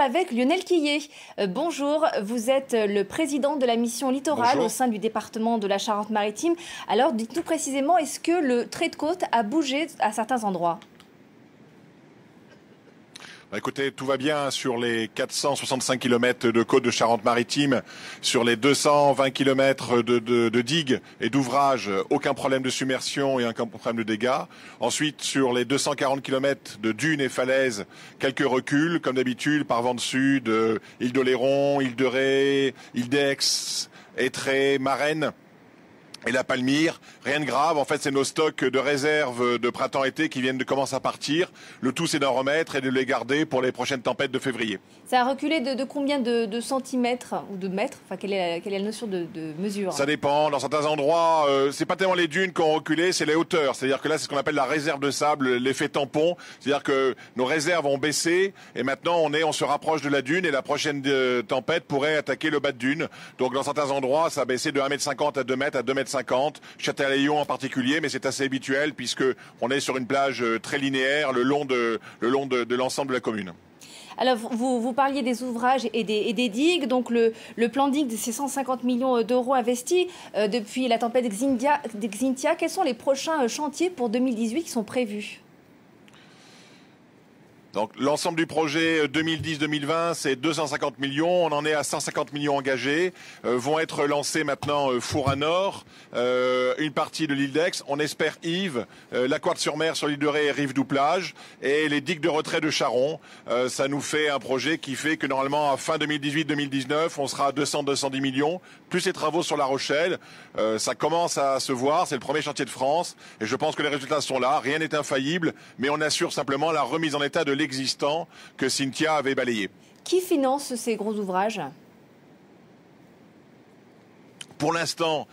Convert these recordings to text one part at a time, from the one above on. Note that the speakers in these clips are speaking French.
Avec Lionel Quillet. Bonjour, vous êtes le président de la mission littorale. Bonjour. Au sein du département de la Charente-Maritime. Alors, dites-nous précisément, est-ce que le trait de côte a bougé à certains endroits? Écoutez, tout va bien sur les 465 km de côte de Charente-Maritime, sur les 220 km de digues et d'ouvrages, aucun problème de submersion et aucun problème de dégâts. Ensuite, sur les 240 km de dunes et falaises, quelques reculs, comme d'habitude, par vent de sud, île d'Oléron, Île-de-Ré, île d'Aix, Étrée, Marraine et la Palmyre, rien de grave. En fait, c'est nos stocks de réserve de printemps-été qui viennent de commencer à partir. Le tout, c'est d'en remettre et de les garder pour les prochaines tempêtes de février. Ça a reculé de combien de centimètres ou de mètres? Enfin, quelle est la notion de mesure? Ça dépend. Dans certains endroits, c'est pas tellement les dunes qui ont reculé, c'est les hauteurs. C'est-à-dire que là, c'est ce qu'on appelle la réserve de sable, l'effet tampon. C'est-à-dire que nos réserves ont baissé et maintenant, on se rapproche de la dune et la prochaine tempête pourrait attaquer le bas de dune. Donc, dans certains endroits, ça a baissé de 1,50 m à 2 mètres à 2,50 m, Châteaillon en particulier, mais c'est assez habituel puisque on est sur une plage très linéaire le long de l'ensemble de la commune. Alors, vous parliez des ouvrages et des digues. Donc, le plan digue de ces 150 millions d'euros investis depuis la tempête Xynthia. Quels sont les prochains chantiers pour 2018 qui sont prévus? Donc l'ensemble du projet 2010-2020, c'est 250 millions. On en est à 150 millions engagés. Vont être lancés maintenant Fouranor, une partie de l'île d'Aix. On espère Yves, la Quarte sur mer sur l'île de Ré et Rive-Douplage et les digues de retrait de Charon. Ça nous fait un projet qui fait que normalement à fin 2018-2019, on sera à 200-210 millions. Plus les travaux sur La Rochelle, ça commence à se voir. C'est le premier chantier de France et je pense que les résultats sont là. Rien n'est infaillible, mais on assure simplement la remise en état de l'existant que Xynthia avait balayé. Qui finance ces gros ouvrages? Pour l'instant,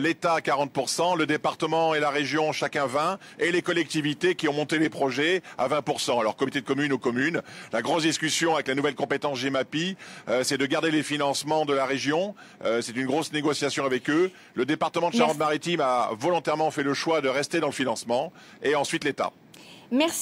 l'État 40%, le département et la région chacun 20%, et les collectivités qui ont monté les projets à 20%. Alors, comité de communes aux communes. La grosse discussion avec la nouvelle compétence GEMAPI, c'est de garder les financements de la région. C'est une grosse négociation avec eux. Le département de Charente-Maritime a volontairement fait le choix de rester dans le financement, et ensuite l'État. Merci.